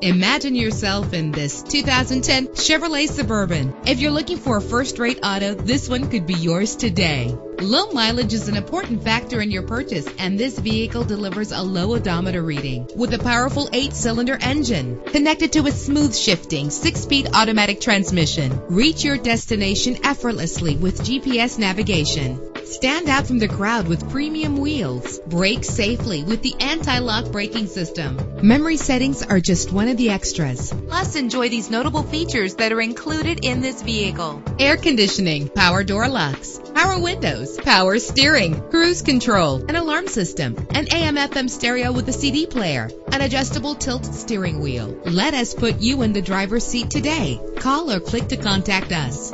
Imagine yourself in this 2010 Chevrolet Suburban. If you're looking for a first-rate auto, this one could be yours today. Low mileage is an important factor in your purchase, and this vehicle delivers a low odometer reading. With a powerful 8-cylinder engine connected to a smooth shifting 6-speed automatic transmission, reach your destination effortlessly with GPS navigation. Stand out from the crowd with premium wheels. Brake safely with the anti-lock braking system. Memory settings are just one of the extras. Plus, enjoy these notable features that are included in this vehicle: air conditioning, power door locks, power windows, power steering, cruise control, an alarm system, an AM/FM stereo with a CD player, an adjustable tilt steering wheel. Let us put you in the driver's seat today. Call or click to contact us.